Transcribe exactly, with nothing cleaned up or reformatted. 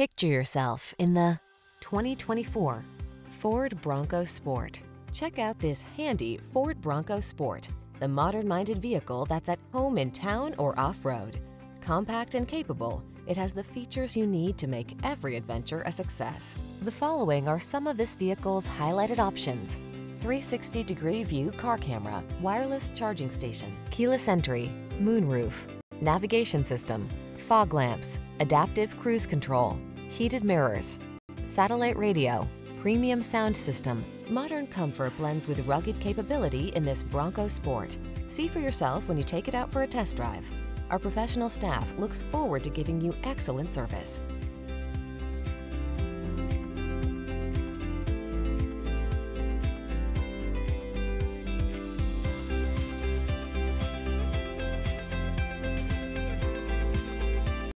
Picture yourself in the twenty twenty-four Ford Bronco Sport. Check out this handy Ford Bronco Sport, the modern-minded vehicle that's at home in town or off-road. Compact and capable, it has the features you need to make every adventure a success. The following are some of this vehicle's highlighted options: three sixty degree view car camera, wireless charging station, keyless entry, moonroof, navigation system, fog lamps, adaptive cruise control, heated mirrors, satellite radio, premium sound system. Modern comfort blends with rugged capability in this Bronco Sport. See for yourself when you take it out for a test drive. Our professional staff looks forward to giving you excellent service.